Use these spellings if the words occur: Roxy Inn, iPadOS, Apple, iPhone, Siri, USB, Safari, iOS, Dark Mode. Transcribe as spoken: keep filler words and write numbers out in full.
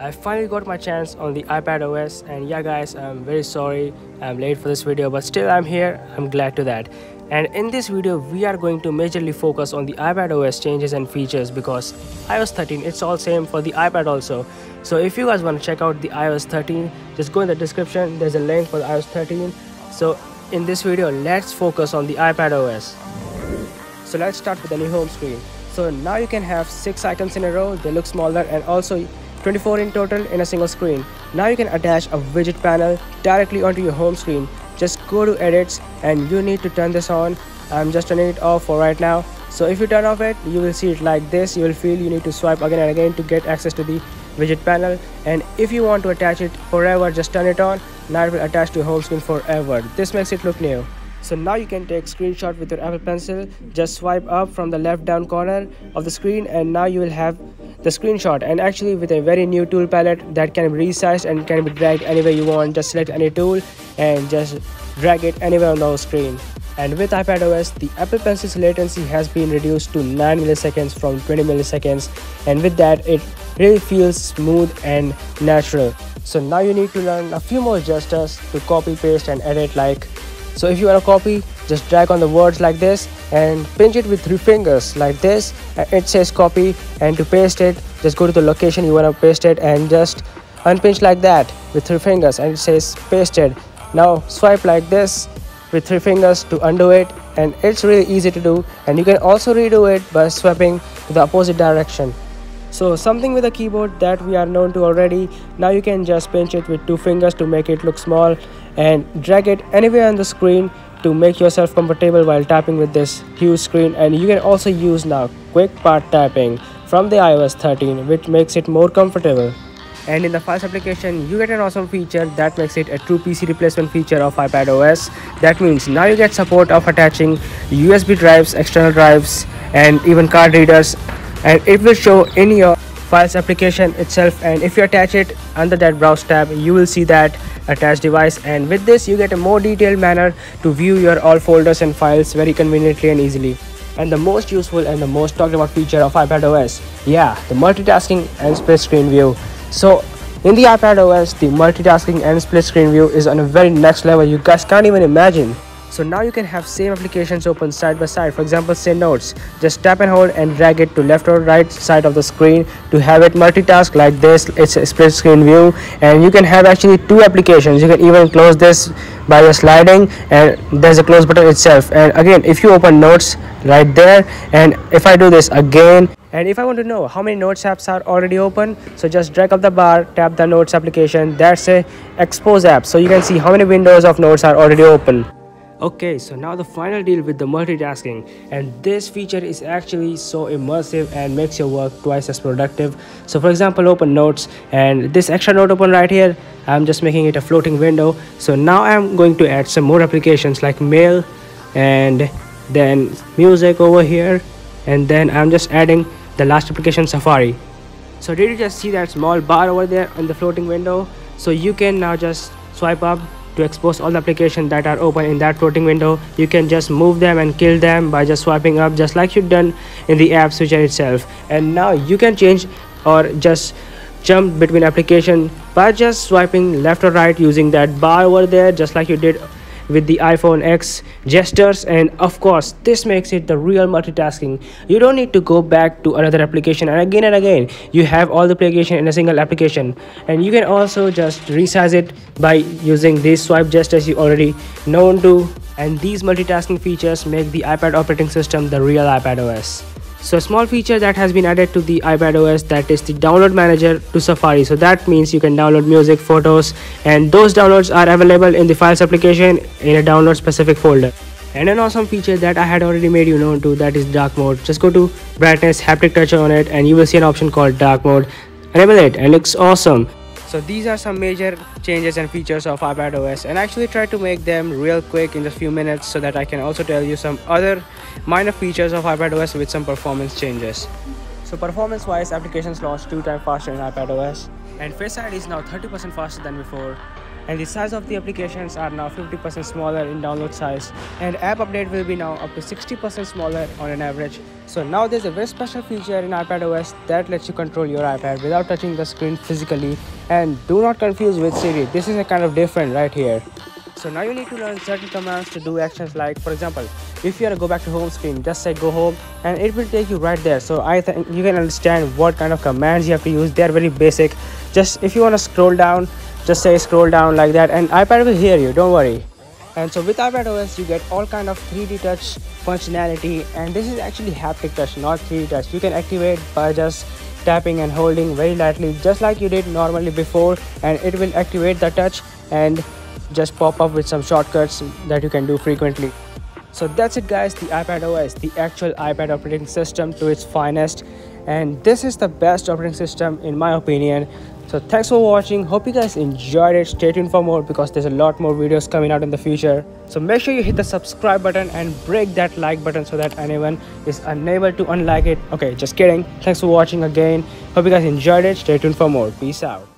I finally got my chance on the iPadOS, and yeah guys, I'm very sorry I'm late for this video, but still I'm here. I'm glad to that. And in this video we are going to majorly focus on the iPadOS changes and features, because i O S thirteen, it's all same for the iPad also. So if you guys want to check out the i O S thirteen, just go in the description, there's a link for the i O S thirteen. So in this video let's focus on the iPadOS. So let's start with the new home screen. So now you can have six icons in a row, they look smaller, and also twenty-four in total in a single screen. Now you can attach a widget panel directly onto your home screen. Just go to edits and you need to turn this on. I'm just turning it off for right now. So if you turn off it, you will see it like this. You will feel you need to swipe again and again to get access to the widget panel. And if you want to attach it forever, just turn it on. Now it will attach to your home screen forever. This makes it look new. So now you can take screenshot with your Apple Pencil. Just swipe up from the left down corner of the screen and now you will have the screenshot. And actually with a very new tool palette that can be resized and can be dragged anywhere you want. Just select any tool and just drag it anywhere on the whole screen. And with iPadOS, the Apple Pencil's latency has been reduced to nine milliseconds from twenty milliseconds, and with that it really feels smooth and natural. So now you need to learn a few more gestures to copy, paste and edit like. So if you want to copy, just drag on the words like this and pinch it with three fingers like this. It says copy, and to paste it, just go to the location you want to paste it and just unpinch like that with three fingers and it says pasted. Now swipe like this with three fingers to undo it, and it's really easy to do, and you can also redo it by swiping to the opposite direction. So something with a keyboard that we are known to already, now you can just pinch it with two fingers to make it look small and drag it anywhere on the screen to make yourself comfortable while tapping with this huge screen. And you can also use now quick part tapping from the i O S thirteen, which makes it more comfortable. And in the Files application, you get an awesome feature that makes it a true P C replacement feature of iPadOS. That means now you get support of attaching U S B drives, external drives and even card readers. And it will show in your Files application itself, and if you attach it under that Browse tab, you will see that attached device, and with this you get a more detailed manner to view your all folders and files very conveniently and easily. And the most useful and the most talked about feature of iPadOS, yeah, the multitasking and split screen view. So in the iPadOS, the multitasking and split screen view is on a very next level, you guys can't even imagine. So now you can have same applications open side by side. For example, say notes, just tap and hold and drag it to left or right side of the screen to have it multitask like this. It's a split screen view, and you can have actually two applications. You can even close this by just sliding, and there's a close button itself. And again, if you open notes right there, and if I do this again, and if I want to know how many notes apps are already open, so just drag up the bar, tap the notes application, that's a expose app, so you can see how many windows of notes are already open. Okay, so now the final deal with the multitasking, and this feature is actually so immersive and makes your work twice as productive. So for example, open notes, and this extra note open right here, I'm just making it a floating window. So now I'm going to add some more applications like mail, and then music over here, and then I'm just adding the last application, Safari. So did you just see that small bar over there on the floating window? So you can now just swipe up to expose all the applications that are open in that floating window. You can just move them and kill them by just swiping up, just like you've done in the app switcher itself. And now you can change or just jump between applications by just swiping left or right using that bar over there, just like you did with the iPhone ten gestures. And of course this makes it the real multitasking. You don't need to go back to another application and again and again. You have all the application in a single application, and you can also just resize it by using these swipe gestures you already known to. And these multitasking features make the iPad operating system the real iPadOS. So a small feature that has been added to the iPadOS, that is the download manager to Safari. So that means you can download music, photos, and those downloads are available in the Files application in a download specific folder. And an awesome feature that I had already made you known to, that is dark mode. Just go to brightness, haptic touch on it, and you will see an option called dark mode. Enable it and it looks awesome. So these are some major changes and features of iPadOS, and I actually try to make them real quick in just few minutes so that I can also tell you some other minor features of iPadOS with some performance changes. So performance wise, applications launch two times faster in iPadOS, and Face I D is now thirty percent faster than before. and the size of the applications are now fifty percent smaller in download size, and app update will be now up to sixty percent smaller on an average. So now there's a very special feature in iPadOS that lets you control your iPad without touching the screen physically, and do not confuse with Siri. This is a kind of different right here. So now you need to learn certain commands to do actions, like for example, if you are to go back to home screen, just say go home and it will take you right there. So I think you can understand what kind of commands you have to use. They are very basic. Just if you want to scroll down, just say scroll down like that and iPad will hear you, don't worry. And so with iPadOS you get all kind of three D touch functionality, and this is actually haptic touch, not three D touch. You can activate by just tapping and holding very lightly, just like you did normally before, and it will activate the touch and just pop up with some shortcuts that you can do frequently. So that's it guys, the iPadOS, the actual iPad operating system to its finest, and this is the best operating system in my opinion. So thanks for watching, hope you guys enjoyed it. Stay tuned for more because there's a lot more videos coming out in the future. So make sure you hit the subscribe button and break that like button so that anyone is unable to unlike it. Okay, just kidding. Thanks for watching again, hope you guys enjoyed it. Stay tuned for more. Peace out.